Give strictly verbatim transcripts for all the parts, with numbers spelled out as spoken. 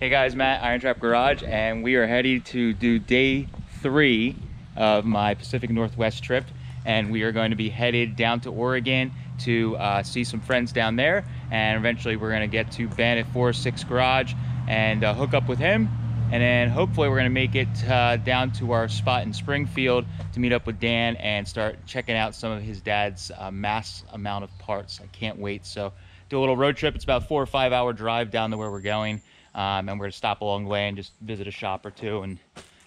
Hey guys, Matt, Iron Trap Garage, and we are headed to do day three of my Pacific Northwest trip, and we are going to be headed down to Oregon to uh, see some friends down there, and eventually we're going to get to Ben at four oh six Garage and uh, hook up with him, and then hopefully we're going to make it uh, down to our spot in Springfield to meet up with Dan and start checking out some of his dad's uh, mass amount of parts. I can't wait. So do a little road trip. It's about four or five hour drive down to where we're going. Um, and we're gonna stop along the way and just visit a shop or two and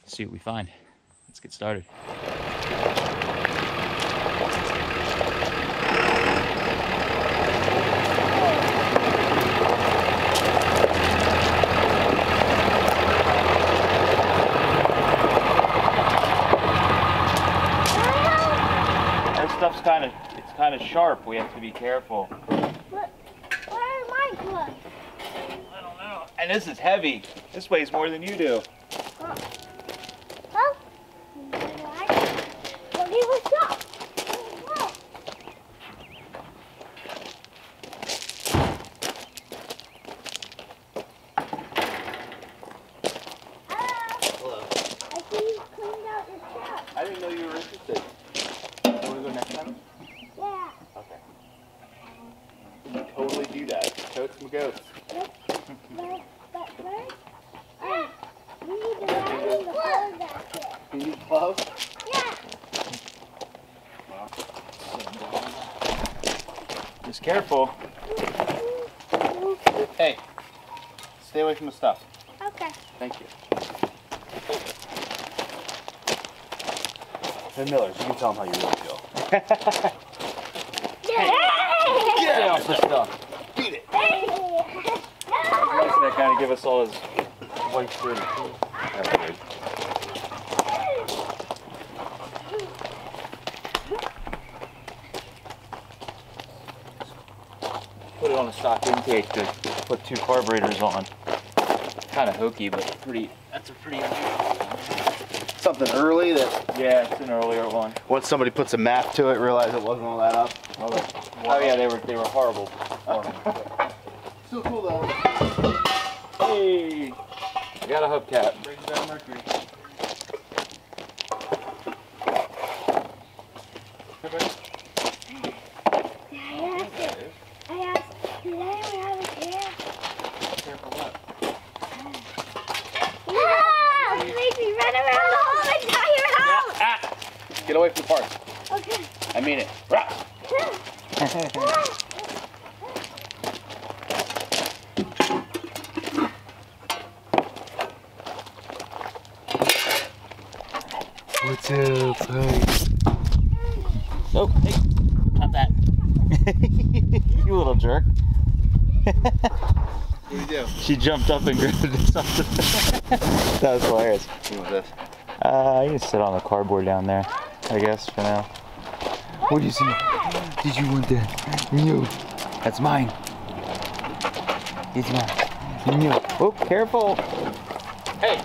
see what we find. Let's get started. That stuff's kind of, it's kind of sharp. We have to be careful. What? Where are my gloves? And this is heavy. This weighs more than you do. Huh? Huh? Well, he was up. Whoa. Hello. I think you cleaned out your shop. I didn't know you were interested. You want to go next time? Yeah. Okay. You can totally do that. Totes and goats. But, but first, um, we need to buy me the gloves out here. You need gloves? Yeah. Just careful. Hey, stay away from the stuff. Okay. Thank you. Hey, Miller, you can tell them how you really feel. Hey, get off the stuff. Beat it. Hey. That kind of give us all his white fruit. That's good. Put it on a stock intake to put two carburetors on. Kind of hokey, but pretty. That's a pretty unusual. Something early that. Yeah, it's an earlier one. Once somebody puts a map to it, realize it wasn't all that up. Oh, wow. Oh yeah, they were they were horrible. So cool though. Hey! I got a hubcap. Brings down mercury. I asked, I asked, did anyone have a chair? Careful what? Ah! ah! It makes me run around the whole entire house! Yeah. Ah! Get away from the park. Okay. I mean it. Rah! What's up? Oh, hey, not that. You little jerk. What do you do? She jumped up and grabbed something. That was hilarious. What was this? Uh, you can sit on the cardboard down there, I guess, for now. What's what do you see? That? Did you want that? No. That's mine. It's mine. No. Oh, careful. Hey.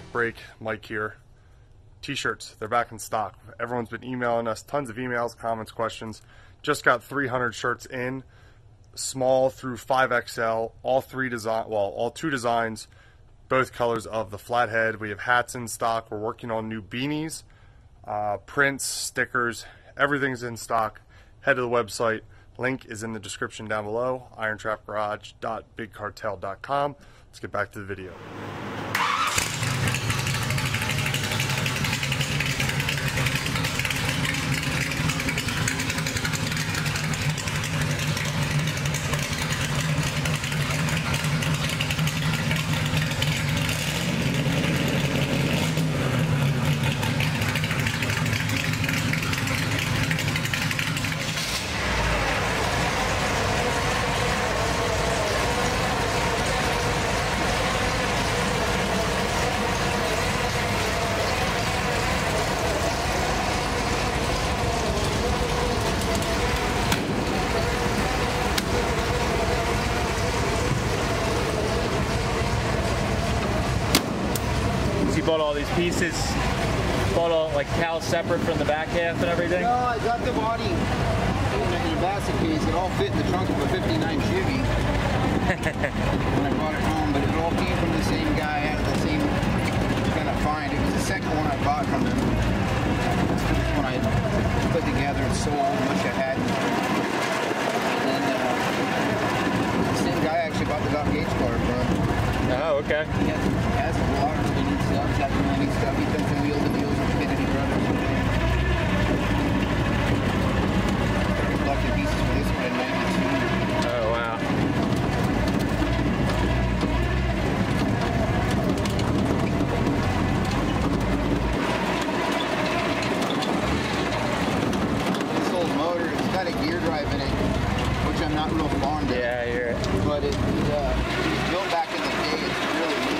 quick break. Mike here. T-shirts, they're back in stock. Everyone's been emailing us, tons of emails, comments, questions. Just got three hundred shirts in, small through five X L, all three design, well, all two designs, both colors of the flathead. We have hats in stock. We're working on new beanies, uh, prints, stickers, everything's in stock. Head to the website. Link is in the description down below, iron trap garage dot big cartel dot com. Let's get back to the video. Bought all these pieces, bought all like cows separate from the back half and everything? No, I got the body in a basket piece. It all fit in the trunk of a fifty-nine Chevy. And I brought it home, but it all came from the same guy out of the same kind of find. It was the second one I bought from him. It's the first one I put together and sold, which I had. And then uh, the same guy actually bought the Doc Gates car, bro. Oh, okay. He has, has a water. Stuff, stuff. He took the wheel to deals with Kennedy Brothers. I blocked the pieces for this one in ninety-two. Oh, wow. This old motor, it's got a gear drive in it, which I'm not real fond of. Yeah, I hear it. But it, it, uh, it was built back in the day. It's really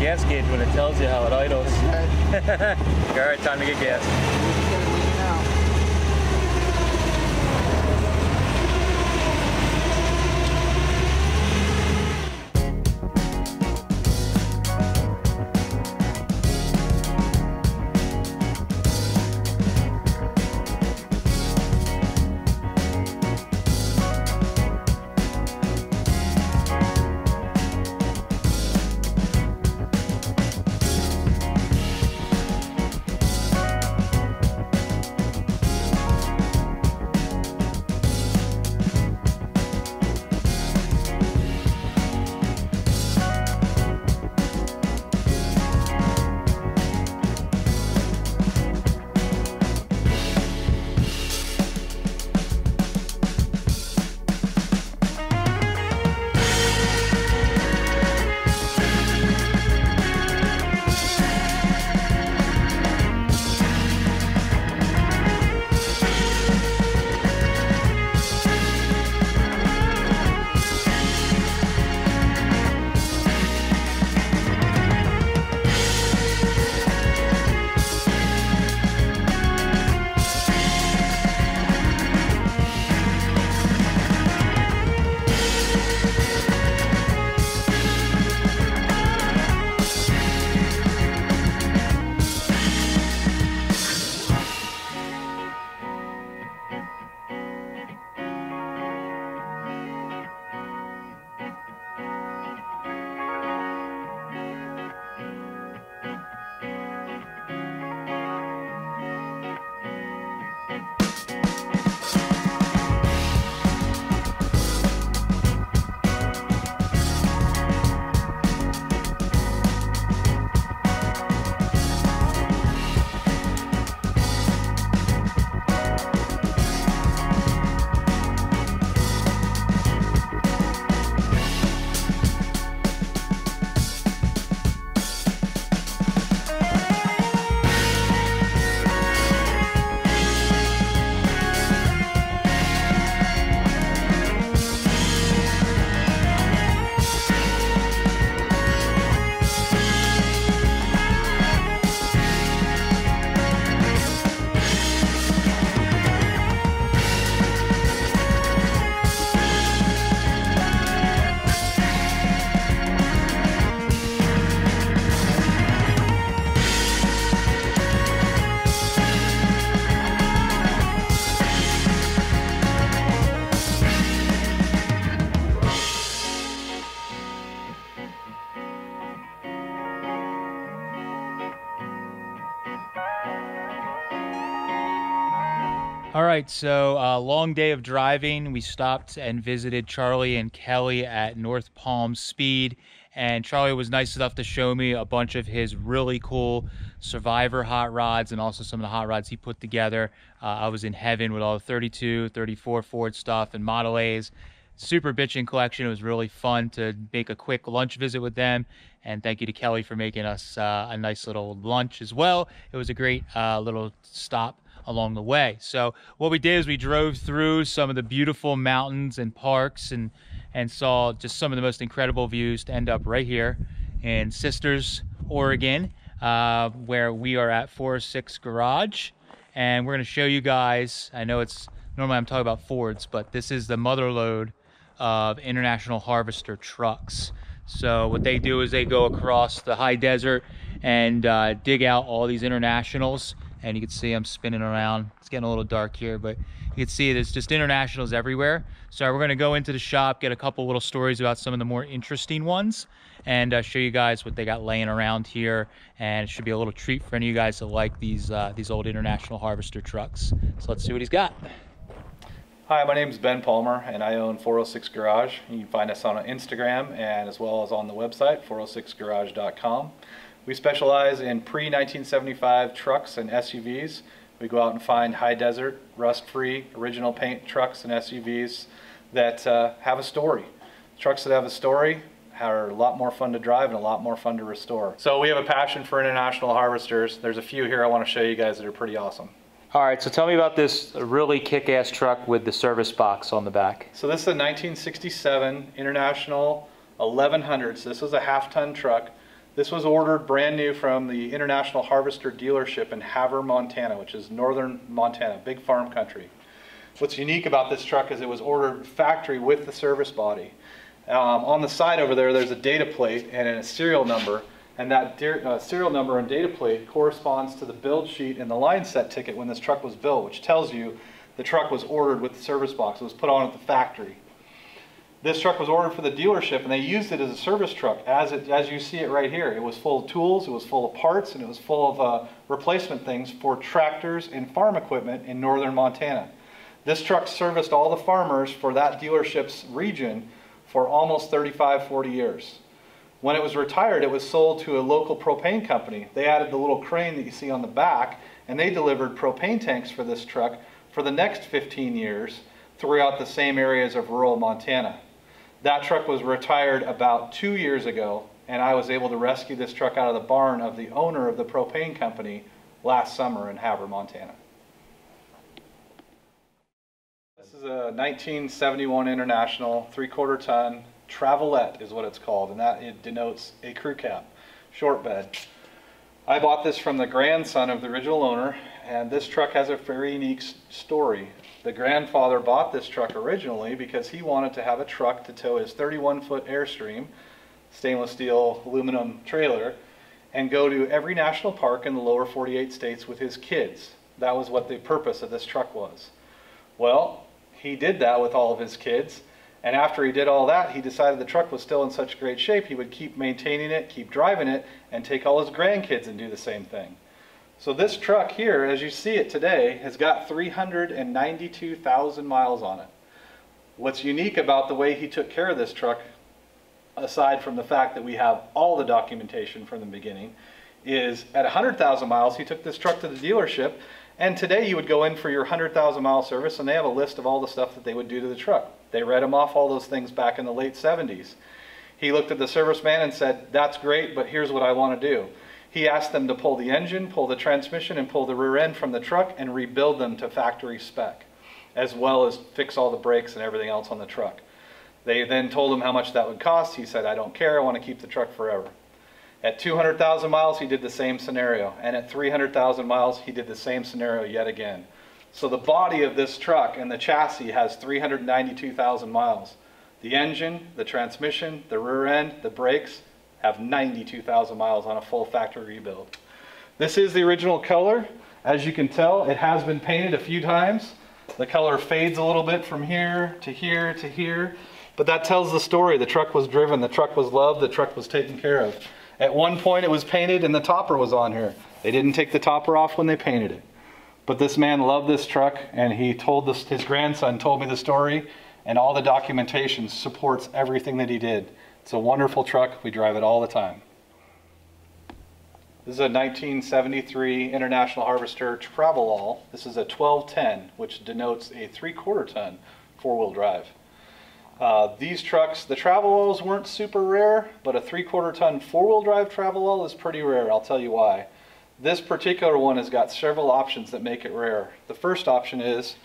gas gauge when it tells you how it idles. Right. All right, time to get gas. right, so a uh, long day of driving. We stopped and visited Charlie and Kelly at North Palm Speed, and Charlie was nice enough to show me a bunch of his really cool Survivor hot rods and also some of the hot rods he put together. Uh, I was in heaven with all the thirty-two, thirty-four Ford stuff and Model A's. Super bitchin' collection. It was really fun to make a quick lunch visit with them. And thank you to Kelly for making us uh, a nice little lunch as well. It was a great uh, little stop along the way. So what we did is we drove through some of the beautiful mountains and parks and, and saw just some of the most incredible views to end up right here in Sisters, Oregon, uh, where we are at four oh six Garage. And we're going to show you guys, I know it's normally I'm talking about Fords, but this is the mother load of International Harvester trucks. So what they do is they go across the high desert and uh, dig out all these Internationals, and you can see I'm spinning around. It's getting a little dark here, but you can see there's just Internationals everywhere. So we're going to go into the shop, get a couple little stories about some of the more interesting ones, and uh, show you guys what they got laying around here. And it should be a little treat for any of you guys that like these uh, these old International Harvester trucks. So let's see what he's got. Hi, my name is Ben Palmer, and I own four oh six Garage. You can find us on Instagram and as well as on the website, four oh six garage dot com. We specialize in pre nineteen seventy-five trucks and S U Vs. We go out and find high desert, rust-free, original paint trucks and S U Vs that uh, have a story. Trucks that have a story are a lot more fun to drive and a lot more fun to restore. So we have a passion for International Harvesters. There's a few here I want to show you guys that are pretty awesome. All right, so tell me about this really kick-ass truck with the service box on the back. So this is a nineteen sixty-seven International eleven hundred. So this was a half-ton truck. This was ordered brand new from the International Harvester dealership in Havre, Montana, which is northern Montana, big farm country. What's unique about this truck is it was ordered factory with the service body. Um, on the side over there, there's a data plate and a serial number. And that uh, serial number and data plate corresponds to the build sheet and the line set ticket when this truck was built, which tells you the truck was ordered with the service box. It was put on at the factory. This truck was ordered for the dealership, and they used it as a service truck, as, it, as you see it right here. It was full of tools, it was full of parts, and it was full of uh, replacement things for tractors and farm equipment in northern Montana. This truck serviced all the farmers for that dealership's region for almost thirty-five, forty years. When it was retired, it was sold to a local propane company. They added the little crane that you see on the back, and they delivered propane tanks for this truck for the next fifteen years throughout the same areas of rural Montana. That truck was retired about two years ago, and I was able to rescue this truck out of the barn of the owner of the propane company last summer in Havre, Montana. This is a nineteen seventy-one International three-quarter ton Travelette is what it's called, and that it denotes a crew cab, short bed. I bought this from the grandson of the original owner, and this truck has a very unique story. The grandfather bought this truck originally because he wanted to have a truck to tow his thirty-one foot Airstream, stainless steel aluminum trailer, and go to every national park in the lower forty-eight states with his kids. That was what the purpose of this truck was. Well, he did that with all of his kids. And after he did all that, he decided the truck was still in such great shape, he would keep maintaining it, keep driving it, and take all his grandkids and do the same thing. So this truck here, as you see it today, has got three hundred ninety-two thousand miles on it. What's unique about the way he took care of this truck, aside from the fact that we have all the documentation from the beginning, is at one hundred thousand miles, he took this truck to the dealership, and today you would go in for your one hundred thousand mile service, and they have a list of all the stuff that they would do to the truck. They read him off all those things back in the late seventies. He looked at the serviceman and said, that's great, but here's what I want to do. He asked them to pull the engine, pull the transmission, and pull the rear end from the truck and rebuild them to factory spec, as well as fix all the brakes and everything else on the truck. They then told him how much that would cost. He said, I don't care, I want to keep the truck forever. At two hundred thousand miles, he did the same scenario, and at three hundred thousand miles, he did the same scenario yet again. So the body of this truck and the chassis has three hundred ninety-two thousand miles. The engine, the transmission, the rear end, the brakes have ninety-two thousand miles on a full factory rebuild. This is the original color. As you can tell, it has been painted a few times. The color fades a little bit from here to here to here, but that tells the story. The truck was driven, the truck was loved, the truck was taken care of. At one point it was painted and the topper was on here. They didn't take the topper off when they painted it. But this man loved this truck, and he told this, his grandson told me the story, and all the documentation supports everything that he did. It's a wonderful truck. We drive it all the time. This is a nineteen seventy-three International Harvester Travelall. This is a twelve ten, which denotes a three-quarter ton four-wheel drive. Uh, these trucks, the Travelalls weren't super rare, but a three-quarter ton four-wheel drive Travelall is pretty rare. I'll tell you why. This particular one has got several options that make it rare. The first option is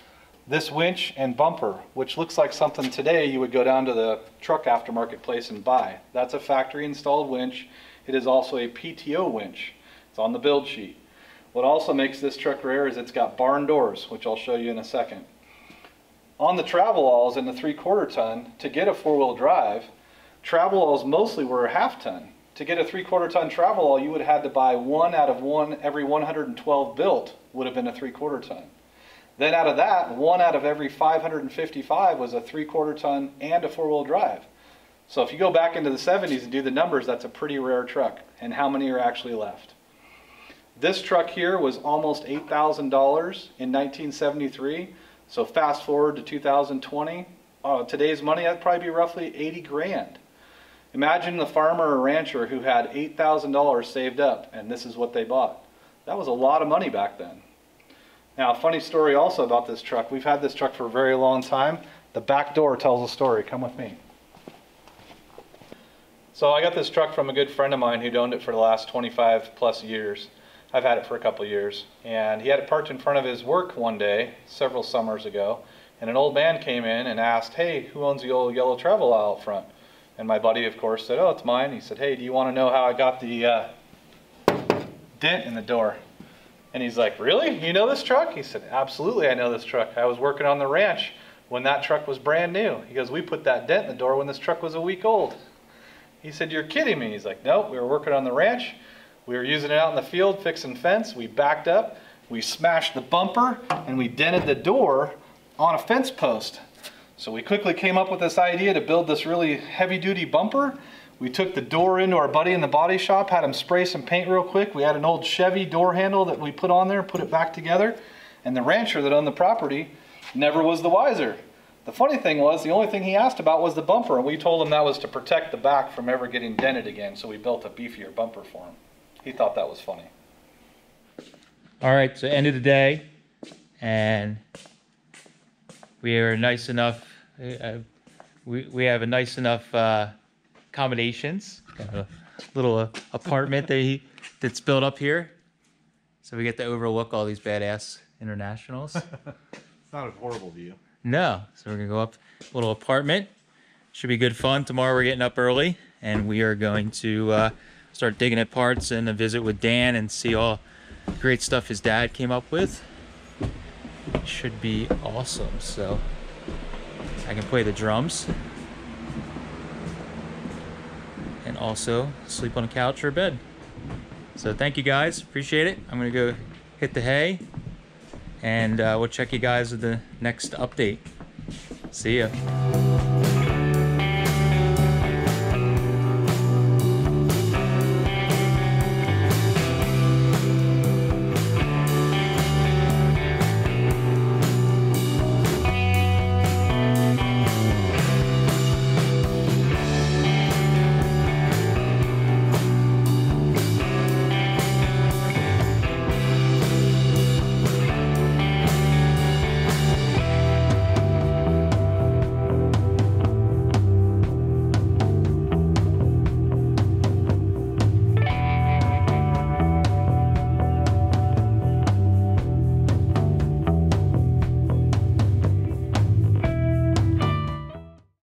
this winch and bumper, which looks like something today you would go down to the truck aftermarket place and buy. That's a factory installed winch. It is also a P T O winch. It's on the build sheet. What also makes this truck rare is it's got barn doors, which I'll show you in a second. On the Travelalls in the three-quarter ton, to get a four-wheel drive, Travelalls mostly were a half-ton. To get a three-quarter ton Travelall, you would have had to buy one out of one every one hundred twelve built would have been a three-quarter ton. Then out of that, one out of every five hundred fifty-five was a three-quarter ton and a four-wheel drive. So if you go back into the seventies and do the numbers, that's a pretty rare truck. And how many are actually left? This truck here was almost eight thousand dollars in nineteen seventy-three. So fast forward to two thousand twenty, uh, today's money, that'd probably be roughly eighty grand. Imagine the farmer or rancher who had eight thousand dollars saved up, and this is what they bought. That was a lot of money back then. Now, funny story also about this truck. We've had this truck for a very long time. The back door tells a story. Come with me. So I got this truck from a good friend of mine who'd owned it for the last twenty-five plus years. I've had it for a couple of years, and he had it parked in front of his work one day, several summers ago, and an old man came in and asked, hey, who owns the old yellow Travelall out front? And my buddy, of course, said, oh, it's mine. He said, hey, do you want to know how I got the uh, dent in the door? And he's like, really? You know this truck? He said, absolutely, I know this truck. I was working on the ranch when that truck was brand new. He goes, we put that dent in the door when this truck was a week old. He said, you're kidding me. He's like, nope, we were working on the ranch. We were using it out in the field, fixing fence. We backed up, we smashed the bumper, and we dented the door on a fence post. So we quickly came up with this idea to build this really heavy-duty bumper. We took the door into our buddy in the body shop, had him spray some paint real quick. We had an old Chevy door handle that we put on there, put it back together, and the rancher that owned the property never was the wiser. The funny thing was, the only thing he asked about was the bumper, and we told him that was to protect the back from ever getting dented again, so we built a beefier bumper for him. He thought that was funny. All right, so end of the day, and we are nice enough. Uh, we we have a nice enough uh, accommodations. Got a little uh, apartment that he that's built up here, so we get to overlook all these badass internationals. It's not a horrible view. No, so we're gonna go up a little apartment. Should be good fun. Tomorrow we're getting up early, and we are going to. Uh, Start digging at parts and a visit with Dan and see all the great stuff his dad came up with. It should be awesome. So I can play the drums and also sleep on a couch or a bed. So thank you guys, appreciate it. I'm gonna go hit the hay, and uh, we'll check you guys with the next update. See ya.